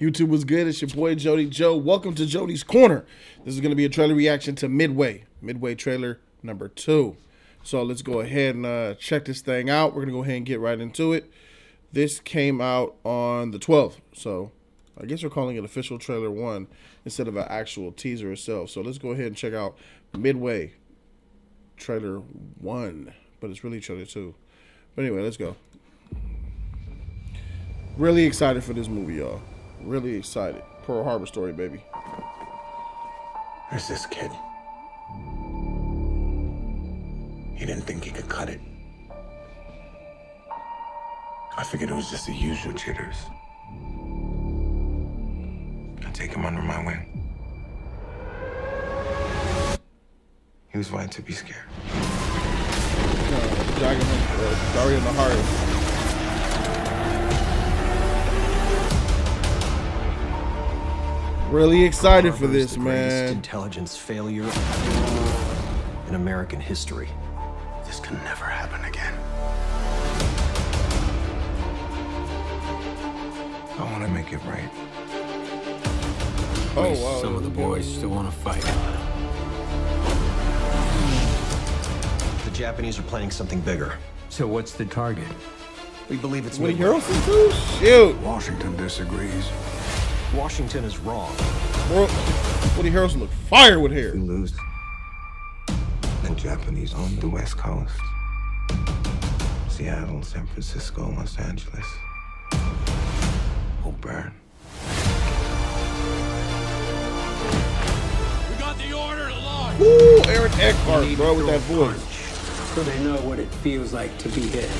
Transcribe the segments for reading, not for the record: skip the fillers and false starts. YouTube was good. It's your boy Jody Joe. Welcome to Jody's Corner. This is going to be a trailer reaction to Midway. Midway trailer number 2. So let's go ahead and check this thing out. We're going to go ahead and get right into it. This came out on the 12th. So I guess we're calling it official trailer 1 instead of an actual teaser itself. So let's go ahead and check out Midway trailer 1. But it's really trailer 2. But anyway, let's go. Really excited for this movie, y'all. Really excited. Pearl Harbor story, baby. There's this kid. He didn't think he could cut it. I figured it was just the usual jitters. I take him under my wing. He was right to be scared. Jogging sorry in the heart. Really excited for this, man. The greatest intelligence failure in American history. This can never happen again. I want to make it right. Oh, wow. Some of the boys still want to fight. The Japanese are planning something bigger. So what's the target? We believe it's Woody Harrelson too? Shoot. Washington disagrees. Washington is wrong. Bro, Woody Harrelson look fire with hair. If you lose, then Japanese on the West Coast. Seattle, San Francisco, Los Angeles. Will burn. We got the order to launch. Ooh, Aaron Eckhart, bro, with that voice. So they know what it feels like to be hit.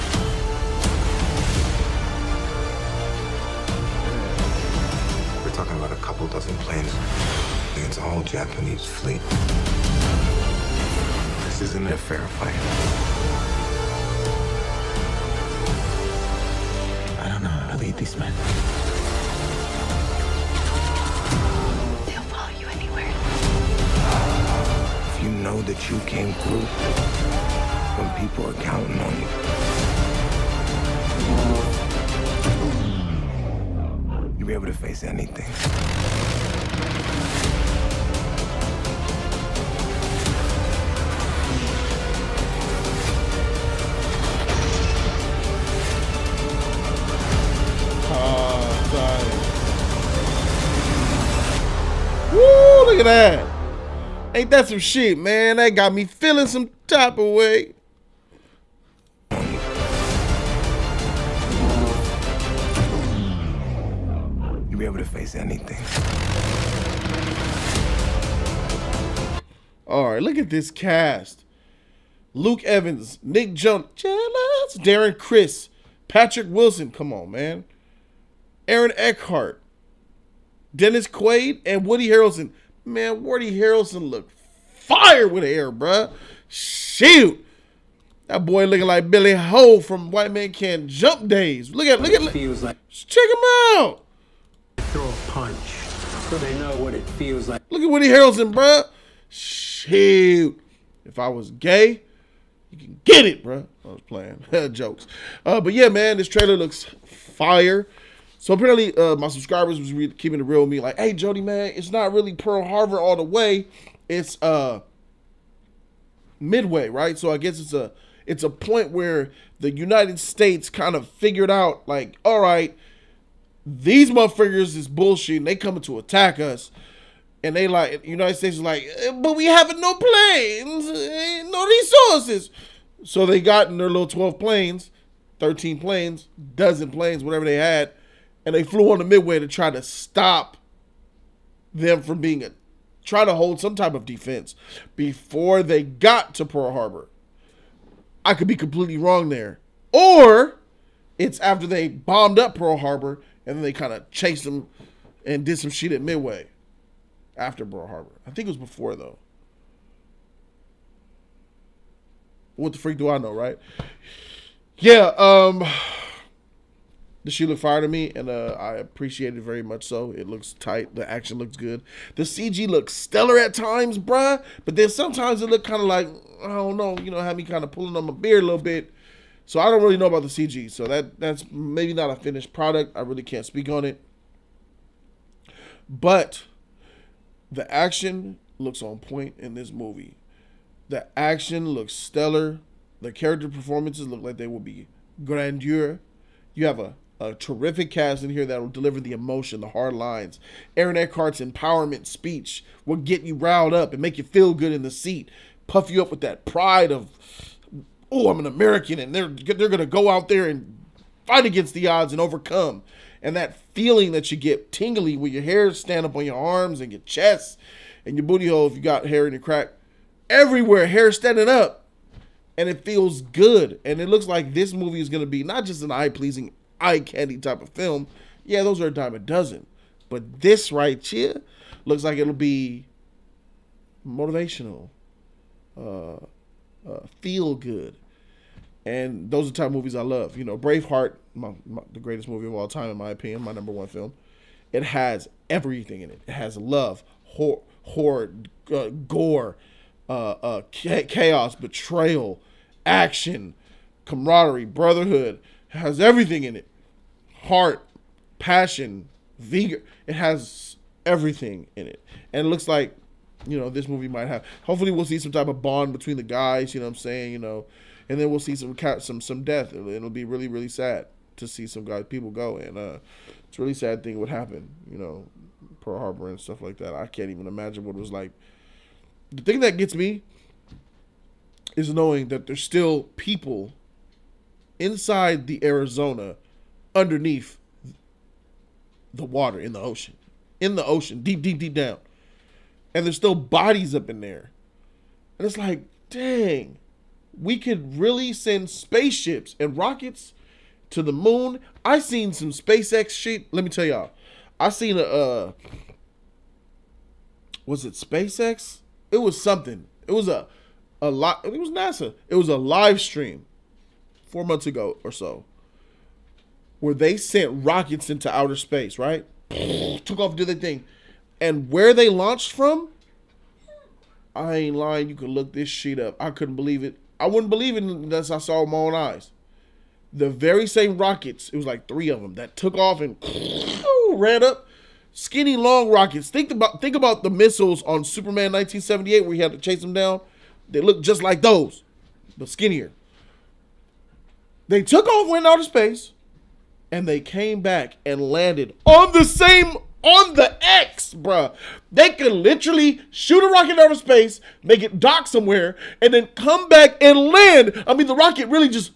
Talking about a couple dozen planes against a whole Japanese fleet. This isn't a fair fight. I don't know how to lead these men. They'll follow you anywhere. If you know that you came through when people are counting on you, you'll be able to face anything. Woo, look at that. Ain't that some shit, man? That got me feeling some type of way. Be able to face anything. All right, look at this cast. Luke Evans, Nick Jones, Darren Criss, Patrick Wilson, come on, man. Aaron Eckhart, Dennis Quaid, and Woody Harrelson. Man, Woody Harrelson looked fire with hair, bruh. Shoot. That boy looking like Billy Ho from White Man Can't Jump days. Look at he was like, check him out. Throw a punch so they know what it feels like. Look at Woody Harrelson, bruh. Shoot. If I was gay, you can get it, bruh. I was playing jokes. But yeah, man, this trailer looks fire. So apparently my subscribers was keeping it real with me. Like, hey, Jody, man, it's not really Pearl Harbor all the way. It's Midway, right? So I guess it's a point where the United States kind of figured out, like, all right, these motherfuckers is bullshit and they coming to attack us. And they like, United States is like, but we have no planes, no resources. So they got in their little 12 planes, 13 planes, dozen planes, whatever they had. And they flew on the Midway to try to stop them from being, try to hold some type of defense before they got to Pearl Harbor. I could be completely wrong there. Or it's after they bombed up Pearl Harbor and then they kind of chased them and did some shit at Midway after Pearl Harbor. I think it was before, though. What the freak do I know, right? Yeah, the shit looked fire to me, and I appreciate it very much so. It looks tight. The action looks good. The CG looks stellar at times, bruh, but then sometimes it looked kind of like, I don't know, you know, had me kind of pulling on my beard a little bit. So I don't really know about the CG, so that's maybe not a finished product. I really can't speak on it. But the action looks on point in this movie. The action looks stellar. The character performances look like they will be grandeur. You have a terrific cast in here that will deliver the emotion, the hard lines. Aaron Eckhart's empowerment speech will get you riled up and make you feel good in the seat, puff you up with that pride of, oh, I'm an American, and they're going to go out there and fight against the odds and overcome. And that feeling that you get tingly when your hair stand up on your arms and your chest and your booty hole if you got hair in your crack. Everywhere, hair standing up. And it feels good. And it looks like this movie is going to be not just an eye-pleasing, eye-candy type of film. Yeah, those are a dime a dozen. But this right here looks like it'll be motivational, feel good. And those are the type of movies I love. You know, Braveheart, the greatest movie of all time, in my opinion, my number one film. It has everything in it. It has love, horror, gore, chaos, betrayal, action, camaraderie, brotherhood. It has everything in it. Heart, passion, vigor. It has everything in it. And it looks like, you know, this movie might have. Hopefully we'll see some type of bond between the guys, you know what I'm saying, you know. And then we'll see some death. It'll be really, really sad to see some guys, people go. And it's a really sad thing what happened, you know, Pearl Harbor and stuff like that. I can't even imagine what it was like. The thing that gets me is knowing that there's still people inside the Arizona underneath the water in the ocean, deep, deep, deep down. And there's still bodies up in there. And it's like, dang. We could really send spaceships and rockets to the moon. I seen some SpaceX shit. Let me tell y'all. I seen a, was it SpaceX? It was something. It was a lot. It was NASA. It was a live stream 4 months ago or so where they sent rockets into outer space, right? Took off, did their thing. And where they launched from, I ain't lying. You can look this shit up. I couldn't believe it. I wouldn't believe it unless I saw it with my own eyes. The very same rockets, it was like 3 of them that took off and ran up. Skinny, long rockets. Think about the missiles on Superman 1978 where he had to chase them down. They look just like those, but skinnier. They took off, went out of space, and they came back and landed on the same, on the X, bruh. They could literally shoot a rocket out of space, make it dock somewhere, and then come back and land. I mean, the rocket really just...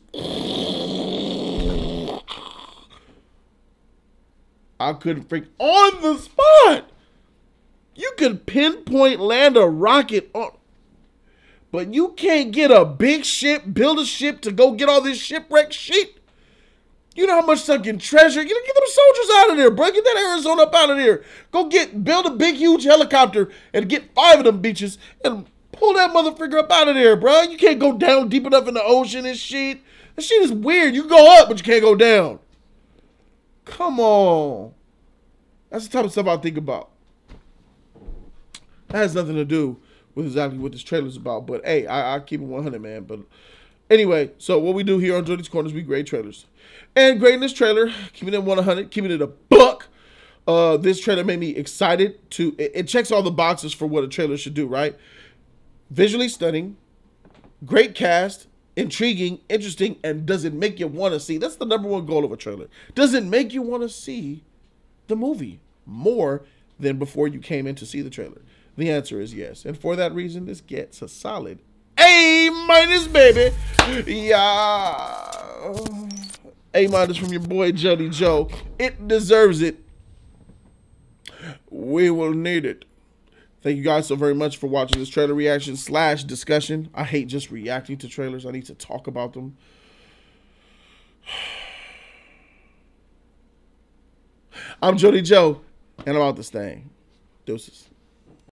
I couldn't freak on the spot. You could pinpoint land a rocket on... But you can't get a big ship, build a ship to go get all this shipwreck shit. You know how much sucking treasure. You know, get them soldiers out of there, bro. Get that Arizona up out of there. Go build a big, huge helicopter and get 5 of them bitches and pull that motherfucker up out of there, bro. You can't go down deep enough in the ocean and shit. That shit is weird. You go up, but you can't go down. Come on. That's the type of stuff I think about. That has nothing to do with exactly what this trailer's about. But, hey, I keep it 100, man. But anyway, so what we do here on Jody's Corner is we grade trailers. And grading this trailer, keeping it 100, keeping it a buck. This trailer made me excited to, it checks all the boxes for what a trailer should do, right? Visually stunning, great cast, intriguing, interesting, and does it make you want to see? That's the number one goal of a trailer. Does it make you want to see the movie more than before you came in to see the trailer? The answer is yes. And for that reason, this gets a solid A-, baby. Yeah. A- from your boy Jody Joe. It deserves it. We will need it. Thank you guys so very much for watching this trailer reaction / discussion. I hate just reacting to trailers. I need to talk about them. I'm Jody Joe, and I'm out this thing. Deuces.